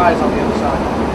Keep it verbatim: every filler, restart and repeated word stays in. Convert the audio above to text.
fries on the other side.